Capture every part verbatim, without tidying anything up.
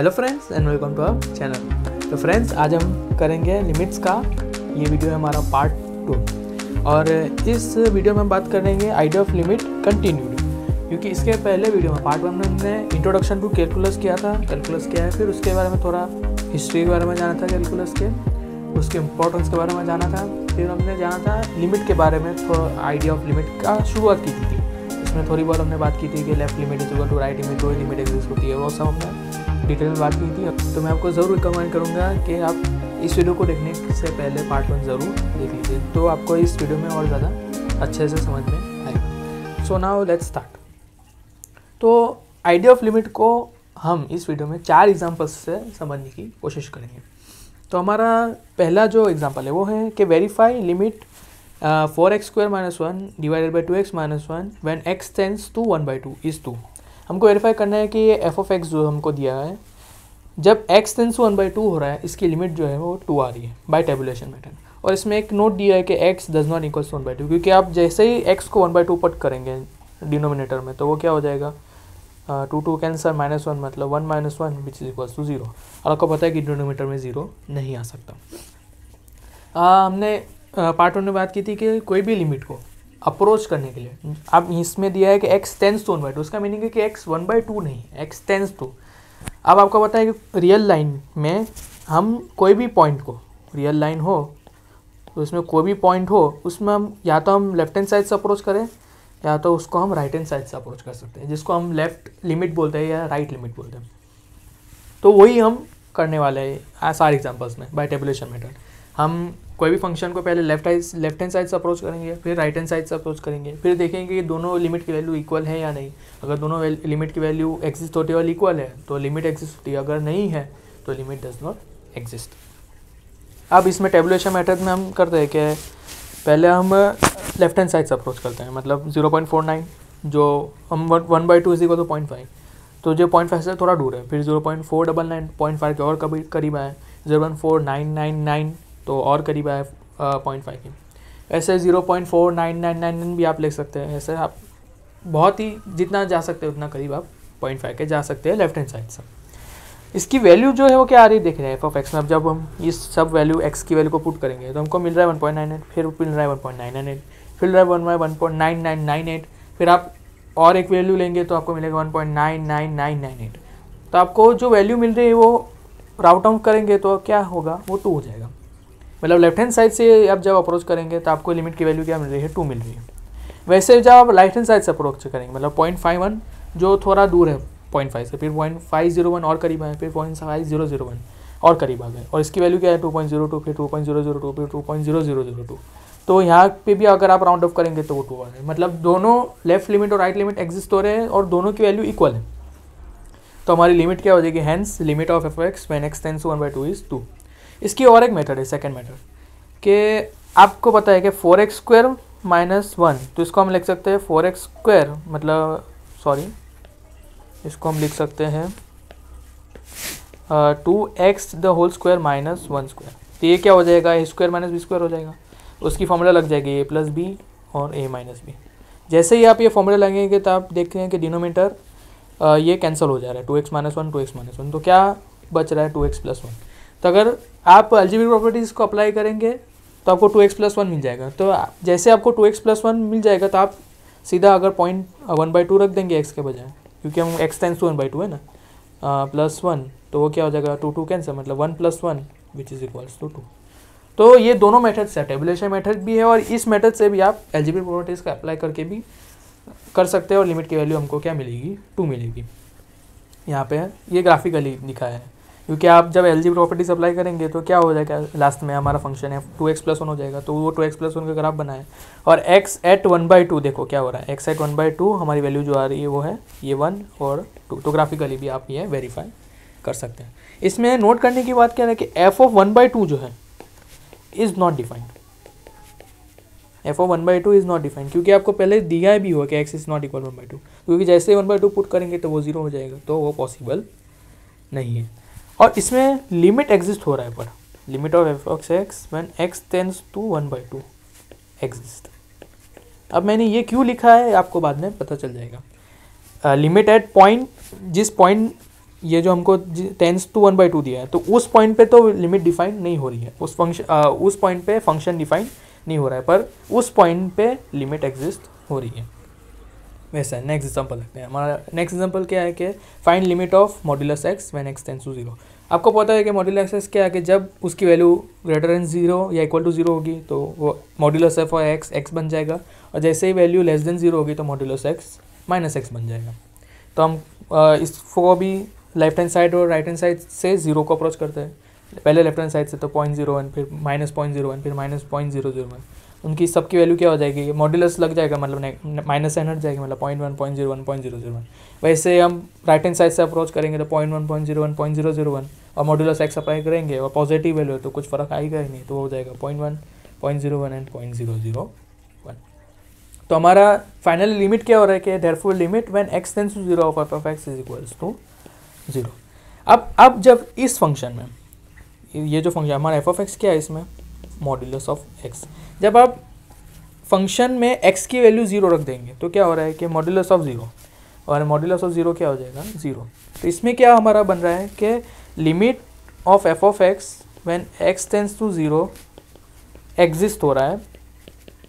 Hello friends and welcome to our channel. तो friends आज हम करेंगे लिमिट्स का, ये वीडियो है हमारा पार्ट टू और इस वीडियो में हम बात करेंगे आइडिया ऑफ लिमिट कंटिन्यूड, क्योंकि इसके पहले वीडियो में पार्ट वन में हमने इंट्रोडक्शन टू कैलकुलस किया था, कैलकुलस किया है, फिर उसके बारे में थोड़ा हिस्ट्री के बारे में जाना था कैलकुलस के, उसके इम्पोर्टेंस के बारे में जाना था, फिर हमने जाना था लिमिट के बारे में, थोड़ा आइडिया ऑफ लिमिट का शुरुआत की थी। इसमें थोड़ी बहुत हमने बात की थी कि left limit is equal to right limit, कोई लिमिट एग्जिस्ट होती है, वो सब हमने डिटेल में बात की थी। तो मैं आपको ज़रूर रिकमेंड करूँगा कि आप इस वीडियो को देखने से पहले पार्ट वन ज़रूर देख लीजिए, तो आपको इस वीडियो में और ज़्यादा अच्छे से समझ में आएगा। So now let's start. तो आइडिया ऑफ लिमिट को हम इस वीडियो में चार एग्जाम्पल्स से समझने की कोशिश करेंगे। तो हमारा पहला जो एग्ज़ाम्पल है वो है कि verify limit four x square minus one divided by two x minus one when x tends to one by two is two. हमको वेरीफाई करना है कि ये एफ ऑफ एक्स जो हमको दिया है, जब x tends one by two हो रहा है, इसकी लिमिट जो है वो टू आ रही है बाय टेबुलेशन मेथड। और इसमें एक नोट दिया है कि x does not equals one by two, क्योंकि आप जैसे ही एक्स को वन बाई टू पुट करेंगे डिनोमिनेटर में तो वो क्या हो जाएगा, two two cancel minus one, मतलब one minus one which is equals to zero. और आपको पता है कि डिनोमिनेटर में जीरो नहीं आ सकता। आ, हमने पार्ट वन में बात की थी कि कोई भी लिमिट को अप्रोच करने के लिए, अब इसमें दिया है कि x tends to one by two, उसका मीनिंग है कि एक्स वन बाई टू नहीं, एक्स टेंस टू। अब आपको पता है कि रियल लाइन में हम कोई भी पॉइंट को, रियल लाइन हो तो उसमें कोई भी पॉइंट हो, उसमें हम या तो हम लेफ्ट हैंड साइड से अप्रोच करें या तो उसको हम राइट हैंड साइड से अप्रोच कर सकते हैं, जिसको हम लेफ्ट लिमिट बोलते हैं या राइट लिमिट बोलते हैं। तो वही हम करने वाले हैं सारे एग्जाम्पल्स में बाय टेबुलेशन मेथड। हम कोई भी फंक्शन को पहले left side left hand side से अप्रोच करेंगे, फिर राइट हैंड साइड से अप्रोच करेंगे, फिर देखेंगे कि दोनों लिमिट की वैल्यू इक्वल है या नहीं। अगर दोनों लिमिट की वैल्यू एग्जिस्ट होती है और इक्वल है तो लिमिट एग्जिस्ट होती है, अगर नहीं है तो लिमिट डज नॉट एग्जिस्ट। अब इसमें टेबुलेशन मेथड में हम करते हैं कि पहले हम लेफ्ट हैंड साइड से अप्रोच करते हैं, मतलब जीरो पॉइंट फोर नाइन जो हम one by two is equal to point five, तो जो पॉइंट फाइव से थोड़ा दूर है। फिर zero point four double nine point five के और कभी करीब आए, zero point four nine nine nine तो और करीब आए पॉइंट फाइव के। ऐसे zero point four nine nine nine भी आप ले सकते हैं, ऐसे आप बहुत ही जितना जा सकते हैं उतना करीब आप पॉइंट फाइव के जा सकते हैं लेफ्ट हैंड साइड से। इसकी वैल्यू जो है वो क्या आ रही है, देख रहे हैं एफ ऑफ एक्स में। अब जब हम ये सब वैल्यू एक्स की वैल्यू को पुट करेंगे तो हमको मिल रहा है वन पॉइंट नाइन एट, फिर मिल रहा है one point nine nine eight, फिर मिल रहा है one by one point nine nine nine eight, फिर आप और एक वैल्यू लेंगे तो आपको मिलेगा one point nine nine nine nine eight. तो आपको जो वैल्यू मिल रही है वो राउट आउट करेंगे तो क्या होगा, वो टू हो जाएगा। मतलब लेफ्ट हैंड साइड से आप जब अप्रोच करेंगे तो आपको लिमिट की वैल्यू क्या मिल रही है, टू मिल रही है। वैसे जब आप राइट हैंड साइड से अप्रोच करेंगे, मतलब पॉइंट फाइव वन जो थोड़ा दूर है पॉइंट फाइव से, फिर पॉइंट फाइव जीरो वन और करीब आए, फिर point five zero zero one और करीब आ गए, और इसकी वैल्यू क्या है टू पॉइंट जीरो टू, फिर two point zero zero two, फिर two point zero zero zero two. तो यहाँ पे भी अगर आप राउंड ऑफ करेंगे तो वो टू आ रहा है, मतलब दोनों लेफ्ट लिमिट और राइट लिमिट एग्जिस्ट हो रहे हैं और दोनों की वैल्यू इक्वल है। तो हमारी लिमिट क्या हो जाएगी, hence limit of f x when x tends to one by two is two. इसकी और एक मेथड है, सेकेंड मेथड, कि आपको पता है कि four x square minus one, तो इसको हम लिख सकते हैं फोर एक्स स्क्वायर, मतलब सॉरी इसको हम लिख सकते हैं two x the whole square minus one square. तो ये क्या हो जाएगा, a square minus b square हो जाएगा, उसकी फॉर्मूला लग जाएगी ए प्लस बी और ए माइनस बी। जैसे ही आप ये फॉर्मूला लगेंगे तो आप देख रहे हैं कि डिनोमीटर ये कैंसिल हो जा रहा है, two x minus one two x minus one, तो क्या बच रहा है टू एक्स प्लस वन। तो अगर आप अलजेब्रिक प्रॉपर्टीज़ को अप्लाई करेंगे तो आपको टू एक्स प्लस वन मिल जाएगा। तो जैसे आपको टू एक्स प्लस वन मिल जाएगा तो आप सीधा अगर पॉइंट वन बाई टू रख देंगे एक्स के बजाय, क्योंकि हम x times two one by two है ना, प्लस वन, तो वो क्या हो जाएगा टू टू कैंसर, मतलब one plus one which is equals to two. तो ये दोनों मेथड्स है, टेबुलेशन मेथड भी है और इस मेथड से भी आप एलजेब्रिक प्रॉपर्टीज़ का अप्लाई करके भी कर सकते हैं। और लिमिट की वैल्यू हमको क्या मिलेगी, टू मिलेगी। यहाँ पे ये ग्राफिकली दिखाया है, क्योंकि आप जब एलजेब्रिक प्रॉपर्टीज़ अप्लाई करेंगे तो क्या हो जाएगा, लास्ट में हमारा फंक्शन है टू एक्स प्लस वन हो जाएगा, तो वो टू एक्स प्लस वन का ग्राफ बनाए। और x at one by two देखो क्या हो रहा है, x at one by two हमारी वैल्यू जो आ रही है वो है ये वन और टू। तो ग्राफिकली भी आप ये वेरीफाई कर सकते हैं। इसमें नोट करने की बात क्या है कि f of one by two जो है is not defined, f of one by two is not defined, क्योंकि आपको पहले दिया भी हुआ कि x is not equal one by two, क्योंकि जैसे वन बाई टू पुट करेंगे तो वो जीरो हो जाएगा, तो वो पॉसिबल नहीं है। और इसमें लिमिट एग्जिस्ट हो रहा है, पर limit of f of x when x tends to one by two exist. अब मैंने ये क्यों लिखा है आपको बाद में पता चल जाएगा। लिमिट एट पॉइंट, जिस पॉइंट ये जो हमको tends to one by two दिया है, तो उस पॉइंट पे तो लिमिट डिफाइन नहीं हो रही है, उस फंक्शन उस पॉइंट पे फंक्शन डिफाइन नहीं हो रहा है, पर उस पॉइंट पे लिमिट एग्जिस्ट हो रही है। वैसा है। नेक्स्ट एग्जांपल लगते हैं। हमारा नेक्स्ट एग्जांपल क्या है कि find limit of modulus x when x tends to zero. आपको पता है कि मॉड्यूलस एक्स क्या है कि जब उसकी वैल्यू ग्रेटर देन जीरो या इक्वल टू जीरो होगी तो वो मॉड्यूलस एफ और एक्स एक्स बन जाएगा, और जैसे ही वैल्यू लेस देन जीरो होगी तो मॉड्यूलस एक्स माइनस एक्स बन जाएगा। तो हम आ, इसको भी लेफ्ट हैंड साइड और राइट हैंड साइड से जीरो को अप्रोच करते हैं। पहले लेफ्ट हैंड साइड से तो पॉइंट जीरो वन, फिर माइनस पॉइंट जीरो वन, फिर minus point zero zero one, उनकी सबकी वैल्यू क्या हो जाएगी, मॉड्यूलस लग जाएगा, मतलब माइनस से हट जाएगी, मतलब point one, point zero one, point zero zero one. वैसे हम राइट हैंड साइड से अप्रोच करेंगे तो point one, point zero one, point zero zero one, और मॉड्यूलस एक्स अप्लाई करेंगे और पॉजिटिव वैल्यू है तो कुछ फर्क आएगा ही नहीं, तो हो जाएगा point one, point zero one and point zero zero one. तो हमारा फाइनल लिमिट क्या हो रहा है कि therefore limit when x tends to zero of f of x is equals to zero. अब अब जब इस फंक्शन में, ये जो फंक्शन हमारा एफ ऑफ एक्स क्या है, इसमें मॉड्यूलस ऑफ एक्स, जब आप फंक्शन में एक्स की वैल्यू जीरो रख देंगे तो क्या हो रहा है कि मॉड्यूलस ऑफ जीरो, और मॉड्यूलस ऑफ जीरो क्या हो जाएगा, जीरो। तो इसमें क्या हमारा बन रहा है कि limit of f of x when x tends to zero exist हो रहा है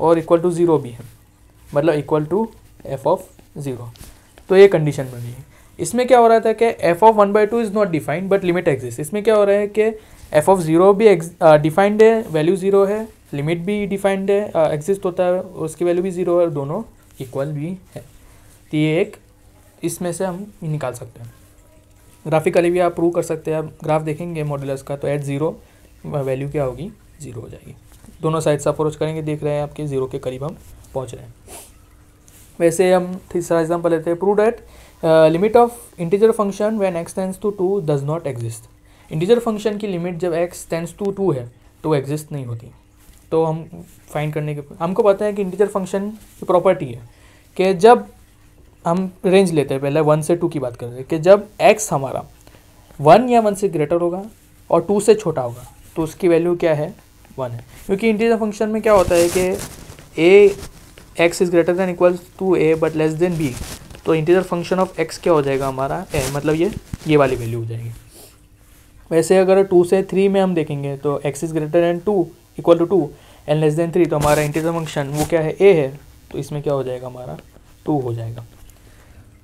और इक्वल टू जीरो भी है, मतलब equal to f of zero. तो ये कंडीशन बन रही है। इसमें क्या हो रहा था कि f of one by two is not defined but limit exist. इसमें क्या हो रहा है कि एफ ऑफ जीरो भी डिफाइंड है, वैल्यू जीरो है, लिमिट भी डिफाइंड है, एग्जिस्ट होता है, उसकी वैल्यू भी जीरो है, दोनों इक्वल भी है। तो ये एक इसमें से हम निकाल सकते हैं। ग्राफिकली भी आप प्रूव कर सकते हैं। आप ग्राफ देखेंगे मॉड्यूलस का तो एट जीरो वैल्यू क्या होगी, जीरो हो जाएगी। दोनों साइड से अप्रोच करेंगे, देख रहे हैं आपके जीरो के करीब हम पहुँच रहे हैं। वैसे हम तीसरा एग्जाम्पल लेते हैं। Prove that limit of integer function when x tends to two does not exist. Integer function की लिमिट जब एक्स टेंड्स टू टू है तो वो एग्जिस्ट नहीं होती। तो हम फाइंड करने के, हमको पता है कि इंटीजर फंक्शन की प्रॉपर्टी है कि जब हम रेंज लेते हैं, पहले वन से टू की बात कर रहे हैं, कि जब एक्स हमारा वन या वन से ग्रेटर होगा और टू से छोटा होगा तो उसकी वैल्यू क्या है, वन है। क्योंकि इंटीजर फंक्शन में क्या होता है कि a x is greater than equals to a but less than b, तो इंटीजर फंक्शन ऑफ एक्स क्या हो जाएगा हमारा, ए, मतलब ये ये वाली वैल्यू हो जाएगी। वैसे अगर टू से थ्री में हम देखेंगे तो x is greater than to equal to two and less than three, तो हमारा इंटीजर फंक्शन वो क्या है, ए है, तो इसमें क्या हो जाएगा हमारा, टू हो जाएगा।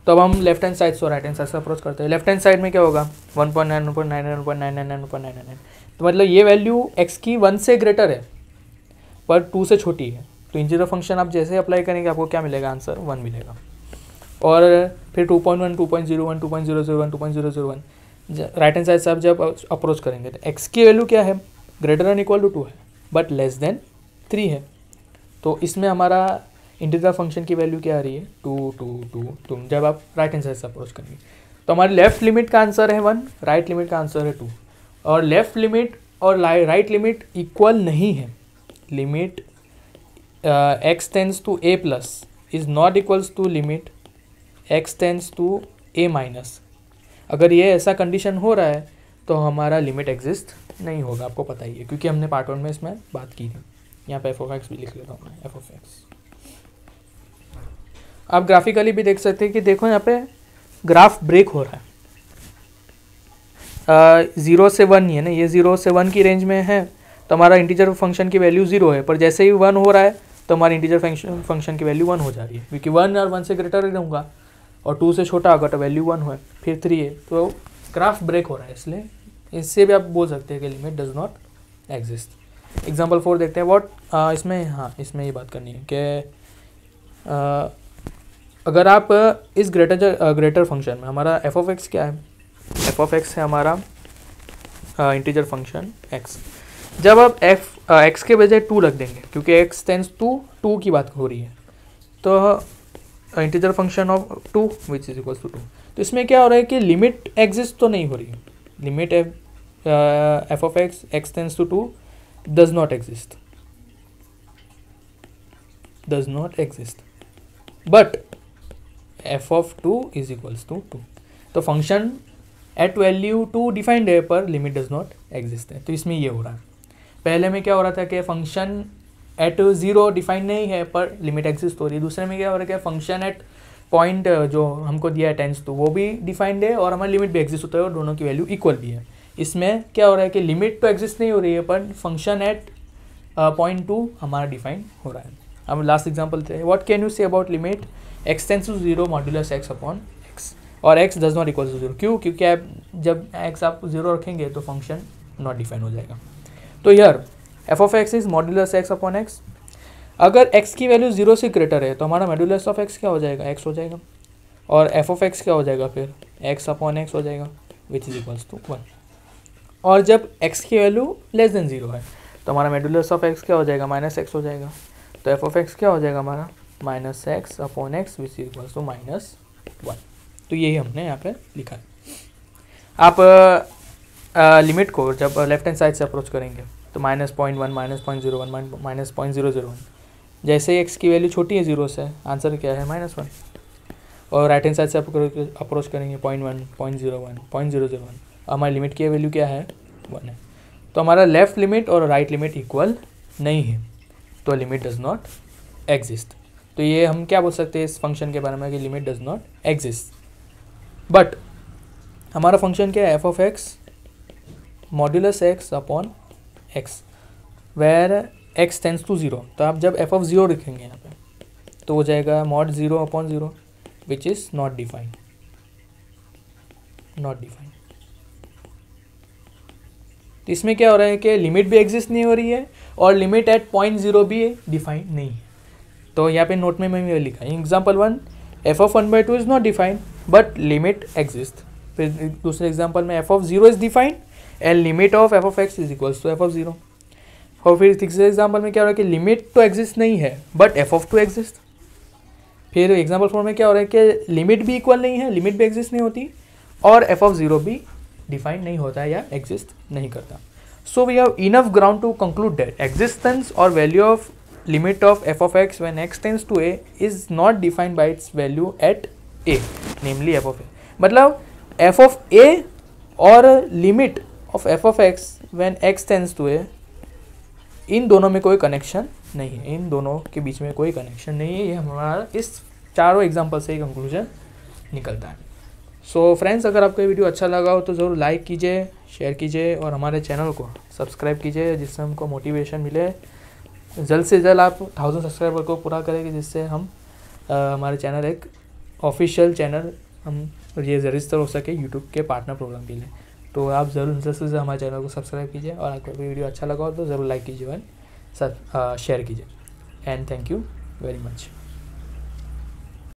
तो अब हम लेफ्ट हैंड साइड से राइट हैंड साइड से अप्रोच करते हैं। लेफ्ट हैंड साइड में क्या होगा, one point nine one point nine nine one point nine nine nine point nine nine nine, तो मतलब ये वैल्यू एक्स की वन से ग्रेटर है पर टू से छोटी है, तो इंटीजर फंक्शन आप जैसे अप्लाई करेंगे आपको क्या मिलेगा, आंसर वन मिलेगा। और फिर two point one, two point zero one, two point zero zero one, two point zero zero one, right hand side से आप जब अप्रोच करेंगे तो एक्स की वैल्यू क्या है, greater than equal to two है बट लेस देन थ्री है, तो इसमें हमारा इंटीजर फंक्शन की वैल्यू क्या आ रही है, टू टू टू टू, जब आप राइट हैंड साइड से अप्रोच करेंगे। तो हमारे लेफ्ट लिमिट का आंसर है वन, राइट लिमिट का आंसर है टू, और लेफ्ट लिमिट और राइट लिमिट इक्वल नहीं है। Limit x tends to a plus is not equals to limit x tends to a minus. अगर ये ऐसा कंडीशन हो रहा है तो हमारा लिमिट एग्जिस्ट नहीं होगा, आपको पता ही है, क्योंकि हमने पार्ट वन में इसमें बात की थी। यहाँ पे एफ ऑफ एक्स भी लिख लेता हूँ मैं, एफ ऑफ एक्स। आप ग्राफिकली भी देख सकते हैं कि देखो यहाँ पे ग्राफ ब्रेक हो रहा है। ज़ीरो से वन है ना, ये ज़ीरो से वन की रेंज में है तो हमारा इंटीजर फंक्शन की वैल्यू जीरो है, पर जैसे ही वन हो रहा है तो हमारे इंटीजर फंक्शन फंक्शन की वैल्यू वन हो जा रही है, क्योंकि वन और वन से ग्रेटर ही रहूँगा और टू से छोटा होगा तो वैल्यू वन हो, फिर थ्री है, तो ग्राफ ब्रेक हो रहा है, इसलिए इससे भी आप बोल सकते हैं कि limit does not exist. Example four देखते हैं। वॉट इसमें, हाँ इसमें ये बात करनी है कि अगर आप इस ग्रेटर ग्रेटर फंक्शन में, हमारा एफ ऑफ एक्स क्या है, एफ ऑफ एक्स है हमारा इंटीजर फंक्शन एक्स, जब आप एफ एक्स के बजाय टू रख देंगे क्योंकि एक्स टेंस टू टू की बात हो रही है, तो integer function of two which is equals to two, तो इसमें क्या हो रहा है कि लिमिट एग्जिस्ट तो नहीं हो रही है। Limit f of x x tends to two does not exist, does not exist but f of two is equals to two, तो function at value two defined है पर लिमिट डज नॉट एग्जिस्ट है। तो इसमें ये हो रहा है। पहले में क्या हो रहा था कि फंक्शन एट जीरो डिफाइंड नहीं है पर लिमिट एग्जिस्ट हो रही है, दूसरे में क्या हो रहा है कि फंक्शन एट पॉइंट जो हमको दिया है टेंस टू वो भी डिफाइंड है और हमारी लिमिट भी एग्जिस्ट होता है और दोनों की वैल्यू इक्वल भी है। इसमें क्या हो रहा है कि लिमिट तो एग्जिस्ट नहीं हो रही है पर फंक्शन एट पॉइंट टू हमारा डिफाइन हो रहा है। अब लास्ट एग्जाम्पल थे what can you say about limit x tends to zero modulus x upon x और x does not equal to zero. क्यों? क्योंकि आप जब एक्स आप जीरो रखेंगे तो फंक्शन नॉट डिफाइन हो जाएगा। तो यार f of x is modulus x upon x. अगर x की वैल्यू जीरो से ग्रेटर है तो हमारा मॉड्यूलस ऑफ x क्या हो जाएगा? x हो जाएगा। और f ऑफ x क्या हो जाएगा? फिर x अपॉन एक्स हो जाएगा which is equals to one. और जब x की वैल्यू लेस देन जीरो है तो हमारा मॉड्यूलस ऑफ x क्या हो जाएगा? माइनस एक्स हो जाएगा। तो f ऑफ x क्या हो जाएगा हमारा? Minus x upon x which is equals to minus one. तो यही हमने यहाँ पर लिखा है। आप आ, लिमिट को जब लेफ्ट हैंड साइड से अप्रोच करेंगे तो minus point one minus point zero one minus point zero zero one जैसे ही एक्स की वैल्यू छोटी है जीरो से आंसर क्या है? Minus one. और राइट हैंड साइड से आप अप्रोच करेंगे point one point zero one point zero zero one हमारी लिमिट की वैल्यू क्या है? वन है। तो हमारा लेफ्ट लिमिट और राइट लिमिट इक्वल नहीं है तो लिमिट डज नॉट एग्जिस्ट। तो ये हम क्या बोल सकते हैं इस फंक्शन के बारे में कि limit does not exist. But हमारा फंक्शन क्या है? F of x modulus x upon x where x tends to zero. तो आप जब f ऑफ ज़ीरो लिखेंगे यहाँ पे तो हो जाएगा mod zero upon zero which is not defined not defined. तो इसमें क्या हो रहा है कि लिमिट भी एग्जिस्ट नहीं हो रही है और लिमिट एट पॉइंट जीरो भी डिफाइंड नहीं है। तो यहाँ पे नोट में मैंने लिखा है example one f of one by two is not defined but limit exist. फिर दूसरे एग्जाम्पल में f of zero is defined and limit of f of x is equals to f of zero. और फिर तीसरे example में क्या हो रहा है कि लिमिट तो एग्जिस्ट नहीं है but f of two exist. फिर एग्जाम्पल फोर में क्या हो रहा है कि लिमिट भी इक्वल नहीं है लिमिट भी एग्जिस्ट नहीं होती और एफ ऑफ ज़ीरो भी डिफाइन नहीं होता है या एग्जिस्ट नहीं करता। So we have enough ground to conclude that existence और value of limit of f of x when x tends to a is not defined by its value at a namely f of a. मतलब f of a और limit of f of x when x tends to a इन दोनों में कोई connection नहीं है। इन दोनों के बीच में कोई कनेक्शन नहीं है। ये हमारा इस चारों एग्जांपल से ही कंक्लूजन निकलता है। सो so, फ्रेंड्स अगर आपको ये वीडियो अच्छा लगा हो तो ज़रूर लाइक कीजिए शेयर कीजिए और हमारे चैनल को सब्सक्राइब कीजिए जिससे हमको मोटिवेशन मिले। जल्द से जल्द आप थाउजेंड सब्सक्राइबर को पूरा करेंगे जिससे हम आ, हमारे चैनल एक ऑफिशियल चैनल हम ये रजिस्टर हो सके यूट्यूब के पार्टनर प्रोग्राम के लिए। तो आप जरूर जरूर से हमारे चैनल को सब्सक्राइब कीजिए और आपको भी वीडियो अच्छा लगा हो तो ज़रूर लाइक कीजिए एंड शेयर कीजिए and thank you very much.